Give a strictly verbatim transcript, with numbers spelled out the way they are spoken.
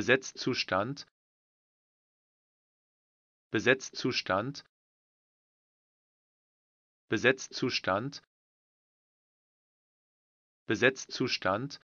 Besetztzustand, Besetztzustand, Besetztzustand, Besetztzustand,